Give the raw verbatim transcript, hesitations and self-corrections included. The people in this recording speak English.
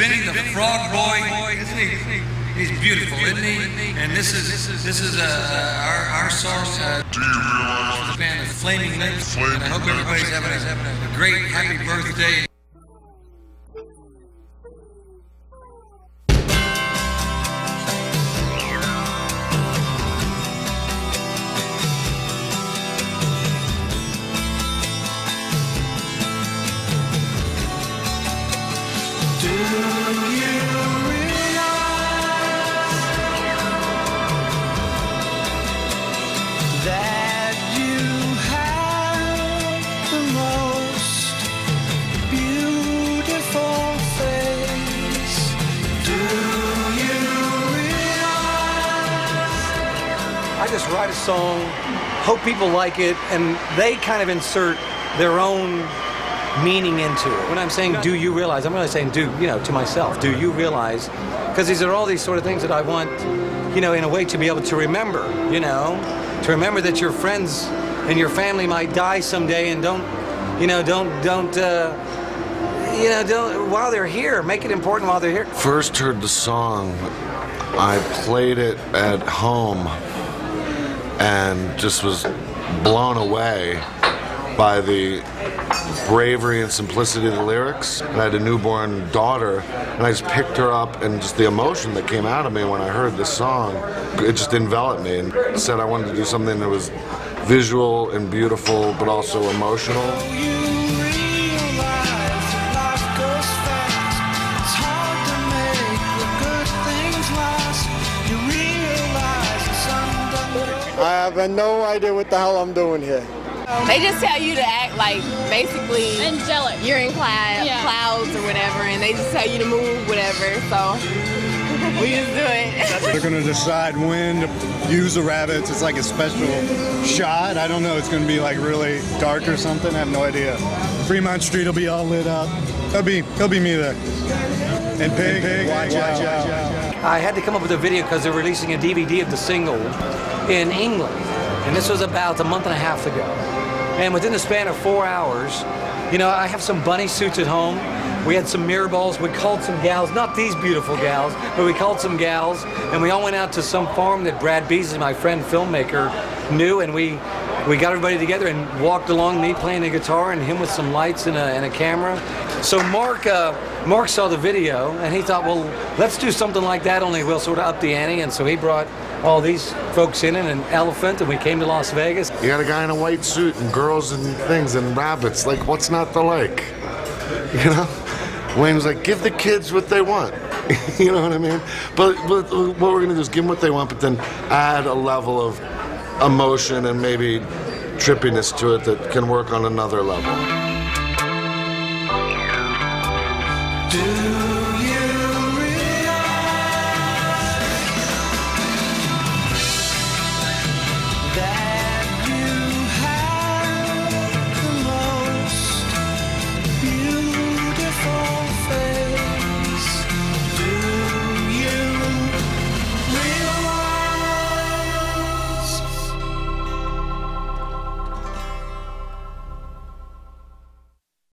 Vinnie the Frog Boy. Isn't he? He's beautiful, isn't he? And this is this is uh, our our song. Uh, Do you realize? Band The Flaming Lips. And I hope everybody's having a, a great happy birthday. Just write a song, hope people like it, and they kind of insert their own meaning into it. When I'm saying, do you realize, I'm really saying, do, you know, to myself, do you realize? Because these are all these sort of things that I want, you know, in a way to be able to remember, you know, to remember that your friends and your family might die someday, and don't, you know, don't, don't, uh, you know, don't, while they're here, make it important while they're here. First heard the song, I played it at home, and just was blown away by the bravery and simplicity of the lyrics. And I had a newborn daughter, and I just picked her up, and just the emotion that came out of me when I heard this song, it just enveloped me, and said I wanted to do something that was visual and beautiful, but also emotional. I have no idea what the hell I'm doing here. They just tell you to act like basically angelic. You're in cloud, yeah. clouds or whatever, and they just tell you to move whatever, so we just do it. They're going to decide when to use the rabbits. It's like a special shot. I don't know. It's going to be like really dark or something. I have no idea. Fremont Street will be all lit up. That'll be, that'll be me there. And Pig, Pig watch, watch out. I had to come up with a video because they're releasing a D V D of the single in England, and this was about a month and a half ago. And within the span of four hours, you know, I have some bunny suits at home. We had some mirror balls. We called some gals, not these beautiful gals, but we called some gals, and we all went out to some farm that Brad Beasley, my friend filmmaker, knew, and we we got everybody together and walked along, me playing the guitar and him with some lights and a, and a camera. So Mark uh, Mark saw the video, and he thought, well, let's do something like that, only we'll sort of up the ante, and so he brought all these folks in and an elephant, and we came to Las Vegas. You got a guy in a white suit and girls and things and rabbits. Like, what's not to like? You know? Wayne was like, give the kids what they want. You know what I mean? But, but what we're going to do is give them what they want, but then add a level of emotion and maybe trippiness to it that can work on another level. Do